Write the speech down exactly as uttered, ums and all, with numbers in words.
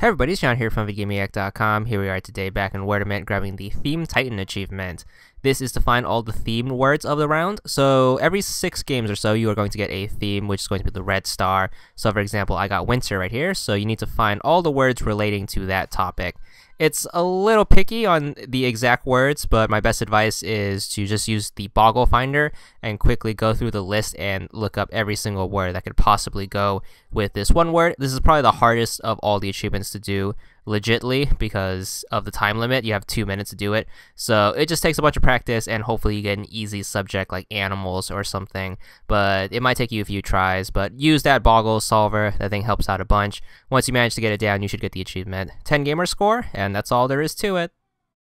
Hey everybody, it's John here from VidGamiac dot com. Here we are today back in Wordament grabbing the Theme Titan achievement. This is to find all the themed words of the round. So every six games or so you are going to get a theme, which is going to be the red star. So for example, I got winter right here, so you need to find all the words relating to that topic. It's a little picky on the exact words, but my best advice is to just use the boggle finder and quickly go through the list and look up every single word that could possibly go with this one word. This is probably the hardest of all the achievements to do legitly because of the time limit. You have two minutes to do it, so it just takes a bunch of practice and hopefully you get an easy subject like animals or something, but it might take you a few tries. But use that boggle solver. That thing helps out a bunch. Once you manage to get it down, you should get the achievement ten gamer score, and that's all there is to it.